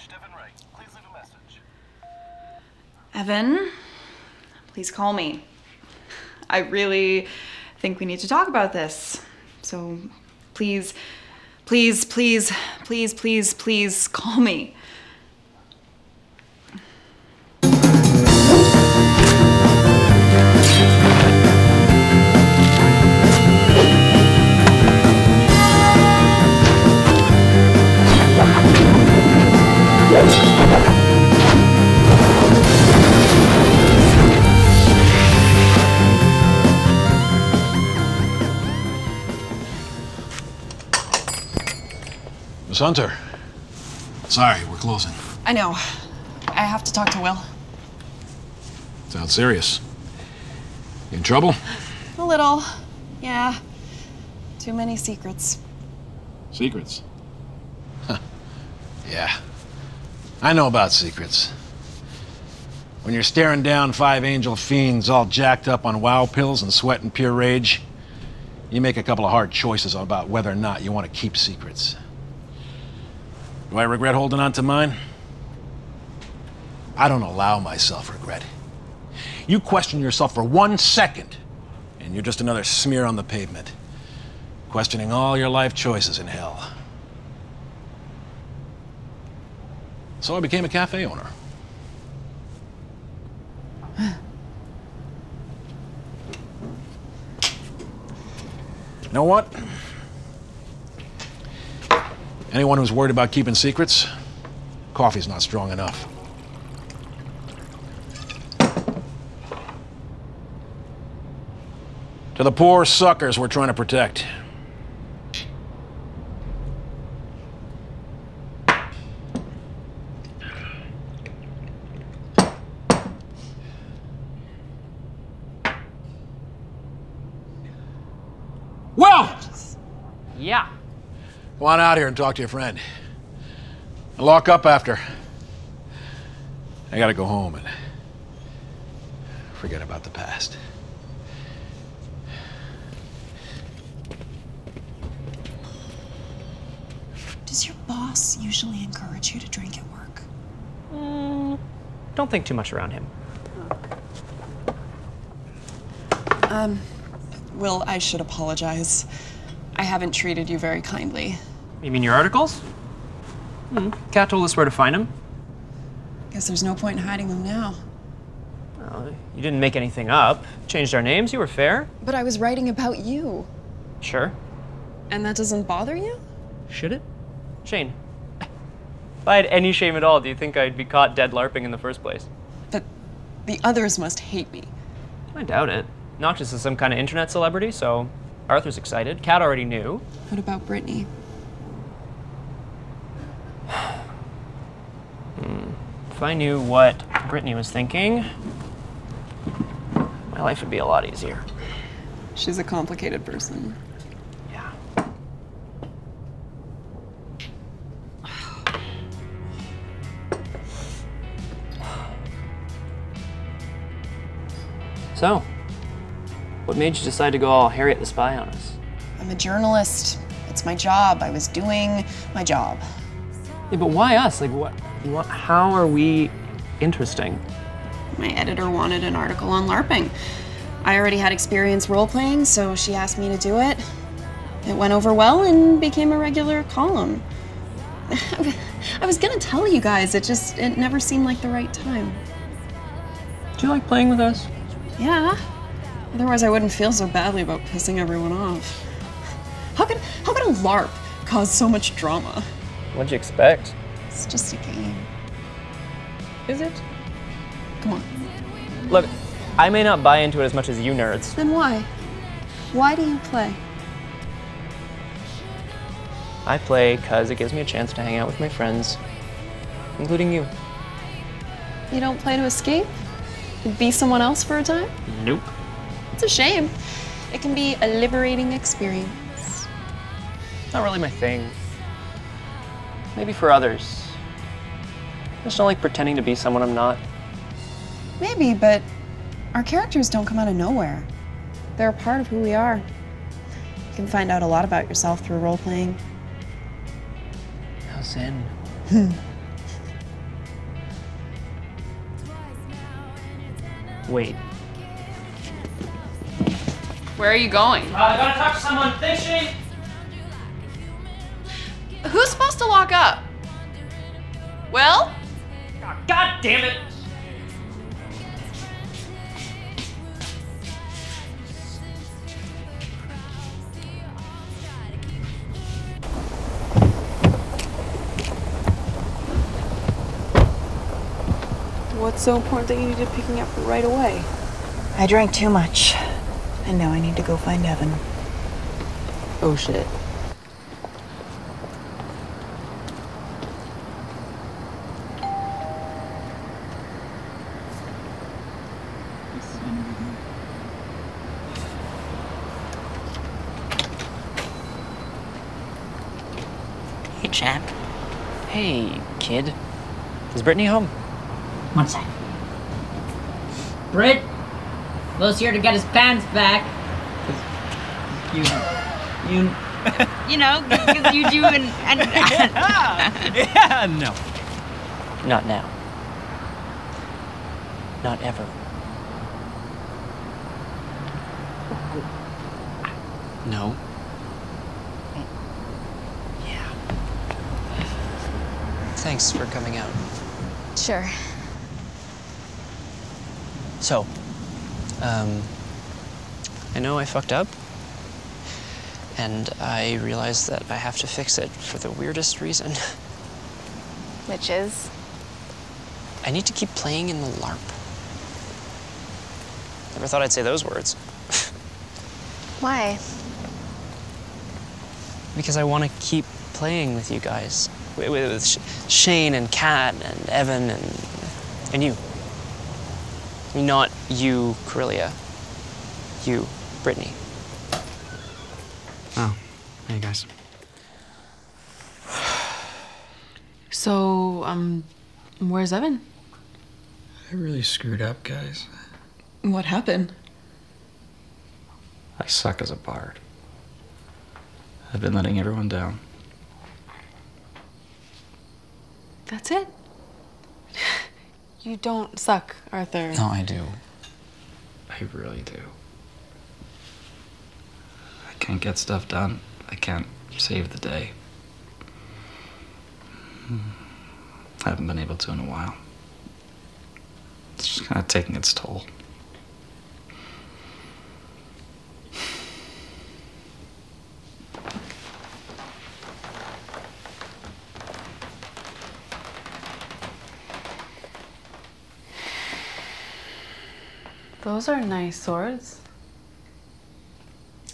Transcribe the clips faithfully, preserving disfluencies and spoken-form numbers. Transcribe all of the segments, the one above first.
reached Evan Wright. Please leave a message. Evan, please call me. I really think we need to talk about this. So please, please, please, please, please, please call me. Hunter. Sorry, we're closing. I know. I have to talk to Will. Sounds serious. You in trouble? A little. Yeah. Too many secrets. Secrets? Huh. Yeah. I know about secrets. When you're staring down five angel fiends all jacked up on wow pills and sweating pure rage, you make a couple of hard choices about whether or not you want to keep secrets. Do I regret holding on to mine? I don't allow myself regret. You question yourself for one second, and you're just another smear on the pavement, questioning all your life choices in hell. So I became a cafe owner. You know what? Anyone who's worried about keeping secrets, coffee's not strong enough. To the poor suckers we're trying to protect. Well! Yeah. Come on out here and talk to your friend. And lock up after. I gotta go home and forget about the past. Does your boss usually encourage you to drink at work? Mm, don't think too much around him. Um, Will, I should apologize. I haven't treated you very kindly. You mean your articles? Hmm. Kat told us where to find them. Guess there's no point in hiding them now. Well, you didn't make anything up. Changed our names, you were fair. But I was writing about you. Sure. And that doesn't bother you? Should it? Shane, if I had any shame at all, do you think I'd be caught dead LARPing in the first place? But the others must hate me. I doubt it. Noctis is some kind of internet celebrity, so Arthur's excited. Kat already knew. What about Brittany? hmm. If I knew what Brittany was thinking, my life would be a lot easier. She's a complicated person. Yeah. So, what made you decide to go all Harriet the Spy on us? I'm a journalist. It's my job. I was doing my job. Yeah, but why us? Like, what, what? How are we interesting? My editor wanted an article on LARPing. I already had experience role-playing, so she asked me to do it. It went over well and became a regular column. I was gonna tell you guys, it just, it never seemed like the right time. Do you like playing with us? Yeah. Otherwise, I wouldn't feel so badly about pissing everyone off. How could, how could a LARP cause so much drama? What'd you expect? It's just a game. Is it? Come on. Look, I may not buy into it as much as you nerds. Then why? Why do you play? I play because it gives me a chance to hang out with my friends, including you. You don't play to escape? And be someone else for a time? Nope. It's a shame. It can be a liberating experience. Not really my thing. Maybe for others. I just don't like pretending to be someone I'm not. Maybe, but our characters don't come out of nowhere. They're a part of who we are. You can find out a lot about yourself through role-playing. How's in? Wait. Where are you going? Uh, I gotta talk to someone. Thanks, Shane. Who's supposed to lock up? Well? Oh, God damn it. What's so important that you needed picking up right away? I drank too much. And now I need to go find Evan. Oh shit. Hey, champ. Hey, kid. Is Brittany home? One sec. Britt! Lo's here to get his pants back. You... You... you know, because you do and... and yeah. yeah, no. Not now. Not ever. No. Yeah. Thanks for coming out. Sure. So, um, I know I fucked up, and I realize that I have to fix it for the weirdest reason. Which is? I need to keep playing in the LARP. Never thought I'd say those words. Why? Because I want to keep playing with you guys. With, with Sh Shane and Kat and Evan and, and you. Not you, Corellia. You, Brittany. Oh, hey guys. So, um, where's Evan? I really screwed up, guys. What happened? I suck as a bard. I've been letting everyone down. That's it? You don't suck, Arthur. No, I do. I really do. I can't get stuff done. I can't save the day. I haven't been able to in a while. It's just kind of taking its toll. Those are nice swords.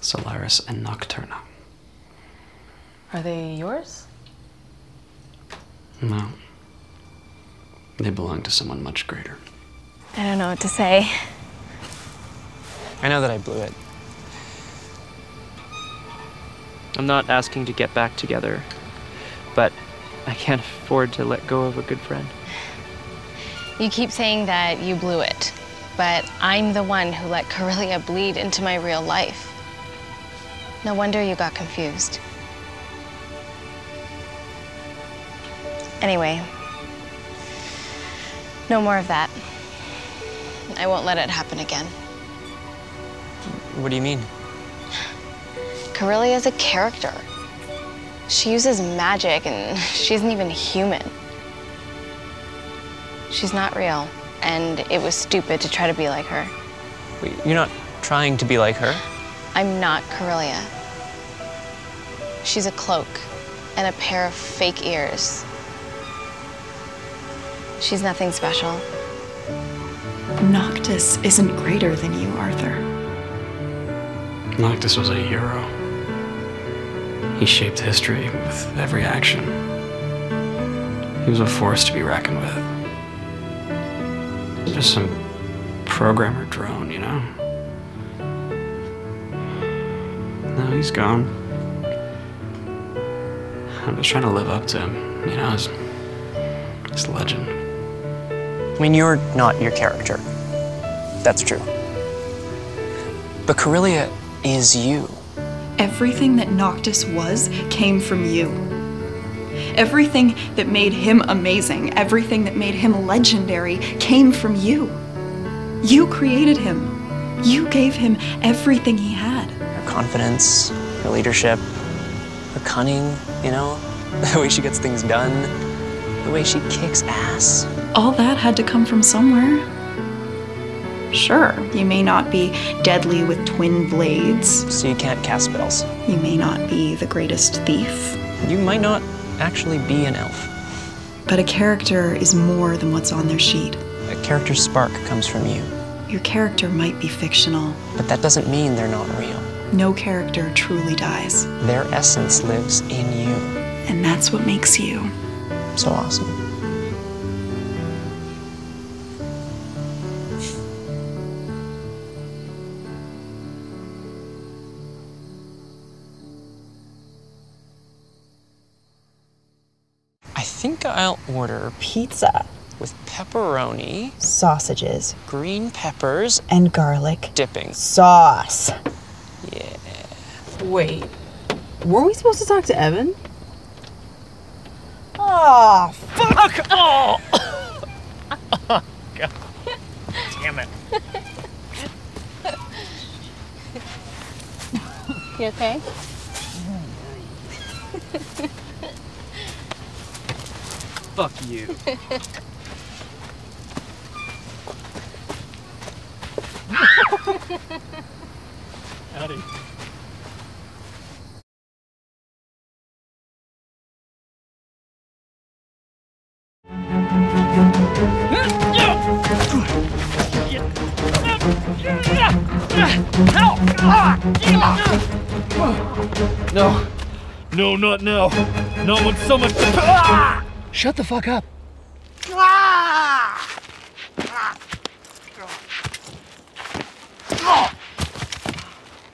Solaris and Nocturna. Are they yours? No. They belong to someone much greater. I don't know what to say. I know that I blew it. I'm not asking to get back together, but I can't afford to let go of a good friend. You keep saying that you blew it. But I'm the one who let Corellia bleed into my real life. No wonder you got confused. Anyway, no more of that. I won't let it happen again. What do you mean? Corellia's a character. She uses magic and she isn't even human. She's not real. And it was stupid to try to be like her. Wait, you're not trying to be like her? I'm not Corellia. She's a cloak and a pair of fake ears. She's nothing special. Noctis isn't greater than you, Arthur. Noctis was a hero. He shaped history with every action. He was a force to be reckoned with. Just some programmer drone, you know? No, he's gone. I'm just trying to live up to him, you know, his, his legend. I mean, you're not your character. That's true. But Corellia is you. Everything that Noctis was came from you. Everything that made him amazing, everything that made him legendary, came from you. You created him. You gave him everything he had. Her confidence, her leadership, her cunning, you know? The way she gets things done, the way she kicks ass. All that had to come from somewhere. Sure, you may not be deadly with twin blades. So you can't cast spells. You may not be the greatest thief. You might not actually be an elf. But a character is more than what's on their sheet. A character's spark comes from you. Your character might be fictional. But that doesn't mean they're not real. No character truly dies. Their essence lives in you. And that's what makes you so awesome. I think I'll order pizza with pepperoni, sausages, green peppers, and garlic dipping sauce. Yeah. Wait, weren't we supposed to talk to Evan? Oh, fuck! Oh, oh God. Damn it. You okay? Fuck you. Howdy. No. No, not now. Not with so much... Ah! Shut the fuck up.